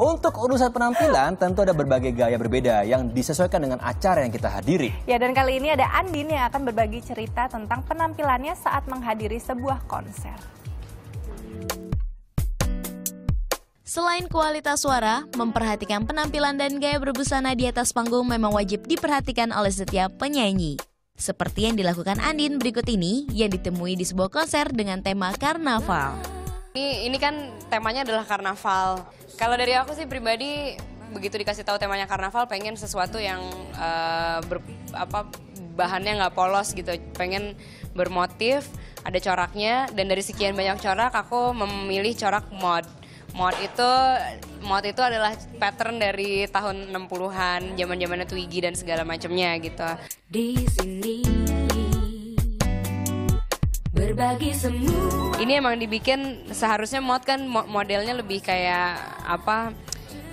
Untuk urusan penampilan tentu ada berbagai gaya berbeda yang disesuaikan dengan acara yang kita hadiri. Ya, dan kali ini ada Andien yang akan berbagi cerita tentang penampilannya saat menghadiri sebuah konser. Selain kualitas suara, memperhatikan penampilan dan gaya berbusana di atas panggung memang wajib diperhatikan oleh setiap penyanyi. Seperti yang dilakukan Andien berikut ini, yang ditemui di sebuah konser dengan tema karnaval. Ini kan temanya adalah karnaval. Kalau dari aku sih pribadi, begitu dikasih tahu temanya karnaval, pengen sesuatu yang bahannya nggak polos gitu. Pengen bermotif, ada coraknya, dan dari sekian banyak corak aku memilih corak mod. Mod itu adalah pattern dari tahun 60-an, zaman-zamannya Twiggy dan segala macamnya gitu. Di sini berbagi semua. Ini emang dibikin seharusnya mod kan modelnya lebih kayak apa?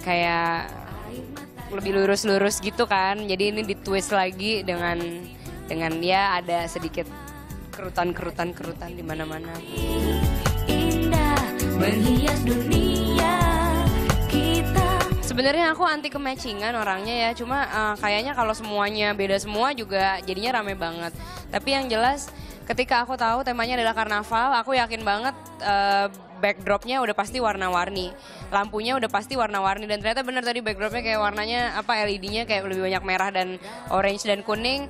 Kayak lebih lurus-lurus gitu kan. Jadi ini ditwist lagi dengan dia ada sedikit kerutan-kerutan di mana-mana. Indah menghias dunia. Sebenarnya aku anti kematchingan orangnya ya, cuma kayaknya kalau semuanya beda semua juga jadinya rame banget. Tapi yang jelas ketika aku tahu temanya adalah karnaval, aku yakin banget backdropnya udah pasti warna-warni. Lampunya udah pasti warna-warni, dan ternyata bener tadi backdropnya kayak warnanya LED-nya kayak lebih banyak merah dan orange dan kuning.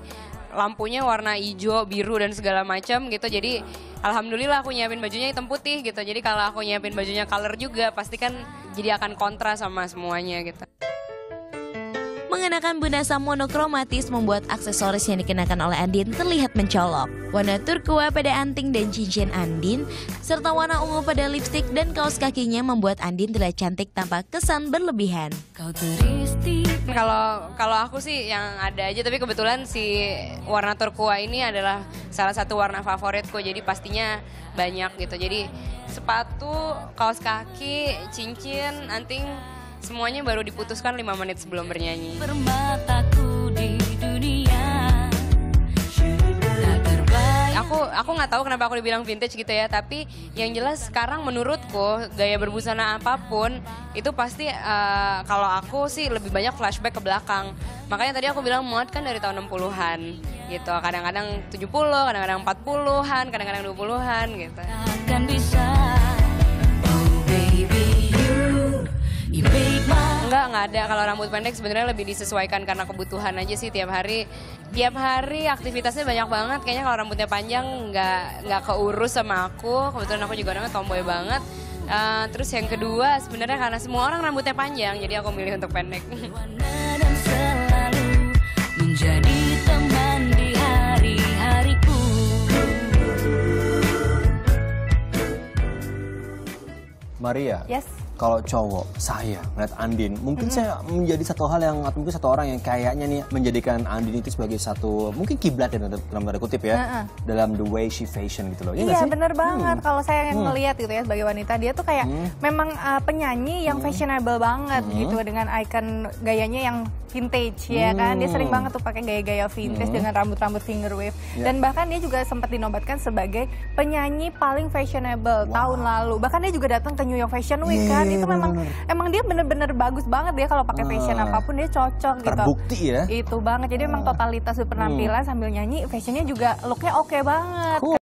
Lampunya warna hijau, biru dan segala macam gitu, jadi alhamdulillah aku nyiapin bajunya hitam putih gitu. Jadi kalau aku nyiapin bajunya color juga pasti kan jadi akan kontra sama semuanya gitu. Mengenakan bundasan monokromatis membuat aksesoris yang dikenakan oleh Andien terlihat mencolok. Warna turkua pada anting dan cincin Andien, serta warna ungu pada lipstik dan kaos kakinya membuat Andien terlihat cantik tanpa kesan berlebihan. Kalau aku sih yang ada aja, tapi kebetulan si warna turkua ini adalah salah satu warna favoritku, jadi pastinya banyak gitu. Jadi sepatu, kaos kaki, cincin, anting, semuanya baru diputuskan 5 menit sebelum bernyanyi. Permataku di dunia. Aku nggak tahu kenapa aku dibilang vintage gitu ya, tapi yang jelas sekarang menurutku gaya berbusana apapun itu pasti kalau aku sih lebih banyak flashback ke belakang. Makanya tadi aku bilang mod kan dari tahun 60-an gitu. Kadang-kadang 70, kadang-kadang 40-an, kadang-kadang 20-an gitu. Akan bisa. Nggak ada, kalau rambut pendek sebenarnya lebih disesuaikan karena kebutuhan aja sih tiap hari aktivitasnya banyak banget. Kayaknya kalau rambutnya panjang nggak keurus sama aku, kebetulan aku juga orangnya tomboy banget. Terus yang kedua sebenarnya karena semua orang rambutnya panjang, jadi aku milih untuk pendek. Maria, yes. Kalau cowok, saya melihat Andien, mungkin saya menjadi satu hal yang, atau mungkin satu orang yang kayaknya nih menjadikan Andien itu sebagai satu, mungkin kiblat ya dalam tanda kutip ya, dalam the way she fashion gitu loh. Iya bener banget, kalau saya yang ngelihat gitu ya sebagai wanita, dia tuh kayak memang penyanyi yang fashionable banget gitu, dengan icon gayanya yang vintage ya kan. Dia sering banget tuh pakai gaya-gaya vintage dengan rambut-rambut finger wave. Dan bahkan dia juga sempat dinobatkan sebagai penyanyi paling fashionable tahun lalu. Bahkan dia juga datang ke New York Fashion Week kan, itu memang dia bener-bener bagus banget ya kalau pakai fashion apapun dia cocok gitu. Terbukti ya. Itu banget, jadi memang totalitas berpenampilan sambil nyanyi, fashionnya juga looknya oke banget. Cool.